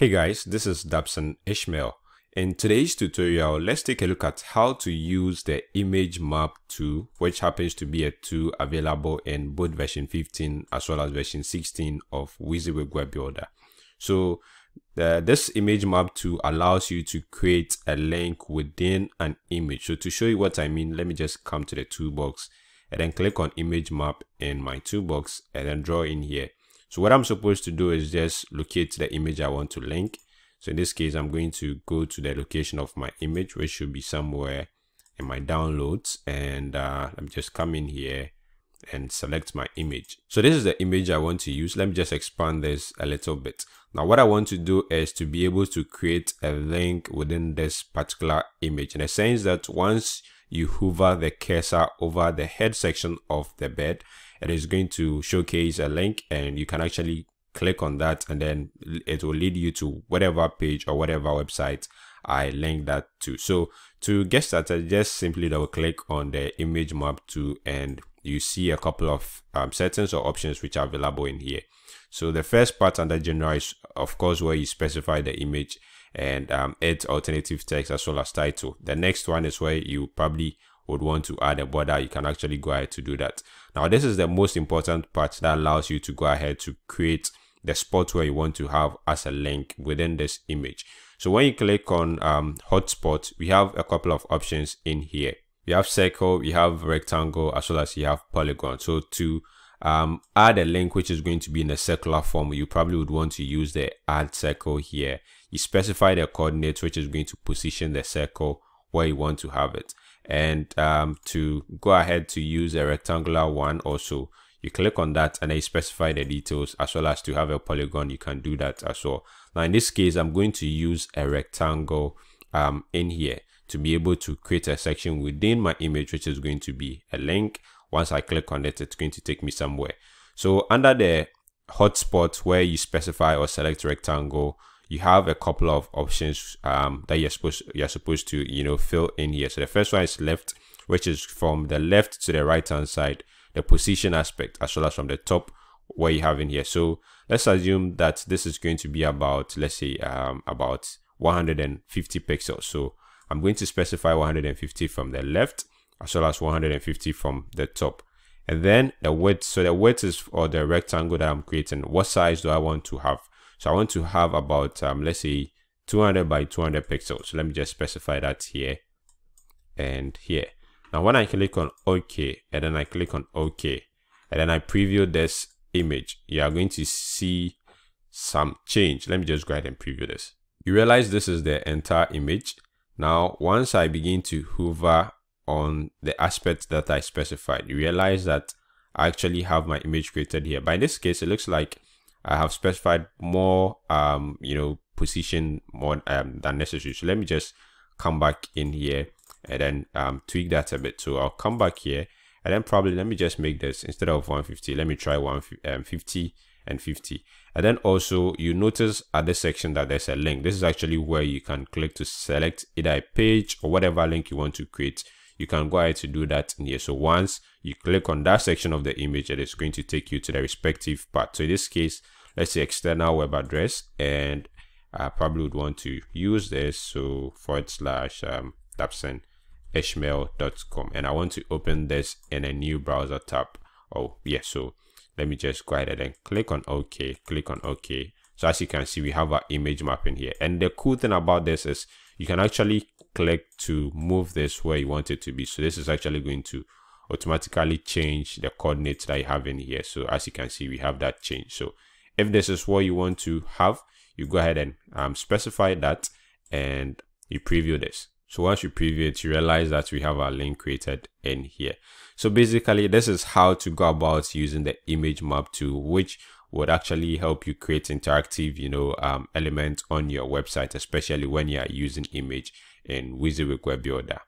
Hey guys, this is Dabson Ishmael. In today's tutorial, let's take a look at how to use the image map tool, which happens to be a tool available in both version 15 as well as version 16 of WYSIWYG Web Builder. So this image map tool allows you to create a link within an image. So to show you what I mean, let me just come to the toolbox and then click on image map in my toolbox and then draw in here. So what I'm supposed to do is just locate the image I want to link. So in this case, I'm going to go to the location of my image, which should be somewhere in my downloads. And let me just come in here and select my image. So this is the image I want to use. Let me just expand this a little bit. Now, what I want to do is to be able to create a link within this particular image, in a sense that once you hover the cursor over the head section of the bed, it is going to showcase a link, and you can actually click on that, and then it will lead you to whatever page or whatever website I link that to. So to get started, just simply double click on the image map tool, and you see a couple of settings or options which are available in here. So the first part under general is, of course, where you specify the image and add alternative text as well as title. The next one is where you probably would want to add a border. You can actually go ahead to do that. Now, this is the most important part that allows you to go ahead to create the spot where you want to have as a link within this image. So when you click on hotspot, we have a couple of options in here. We have circle, you have rectangle, as well as you have polygon. So to add a link which is going to be in a circular form, you probably would want to use the add circle here. You specify the coordinates which is going to position the circle where you want to have it. And to go ahead to use a rectangular one also, you click on that and then specify the details, as well as to have a polygon, you can do that as well. Now in this case, I'm going to use a rectangle in here to be able to create a section within my image, which is going to be a link. Once I click on it, it's going to take me somewhere. So under the hotspot where you specify or select rectangle, you have a couple of options that you're supposed to fill in here. So the first one is left, which is from the left to the right hand side, the position aspect, as well as from the top where you have in here. So let's assume that this is going to be about, let's say, about 150 pixels. So I'm going to specify 150 from the left, as well as 150 from the top. And then the width. So the width is for the rectangle that I'm creating. What size do I want to have? So I want to have about, let's say, 200 by 200 pixels. So let me just specify that here and here. Now, when I click on OK, and then I click on OK, and then I preview this image, you are going to see some change. Let me just go ahead and preview this. You realize this is the entire image. Now, once I begin to hover on the aspect that I specified, you realize that I actually have my image created here. But in this case, it looks like I have specified more, position more than necessary. So let me just come back in here and then tweak that a bit. So I'll come back here and then probably let me just make this, instead of 150, let me try 150 and 50. And then also you notice at this section that there's a link. This is actually where you can click to select either a page or whatever link you want to create. You can go ahead to do that in here. So once you click on that section of the image, it is going to take you to the respective part. So in this case, let's say external web address, and I probably would want to use this. So /dabsonishmael.com, and I want to open this in a new browser tab. Oh yeah. So let me just go ahead and then click on OK, click on OK. So as you can see, we have our image map in here. And the cool thing about this is you can actually click to move this where you want it to be. So this is actually going to automatically change the coordinates that you have in here. So as you can see, we have that change. So if this is what you want to have, you go ahead and specify that and you preview this. So once you preview it, you realize that we have our link created in here. So basically, this is how to go about using the image map tool, which would actually help you create interactive, elements on your website, especially when you are using image in WYSIWYG Web Builder.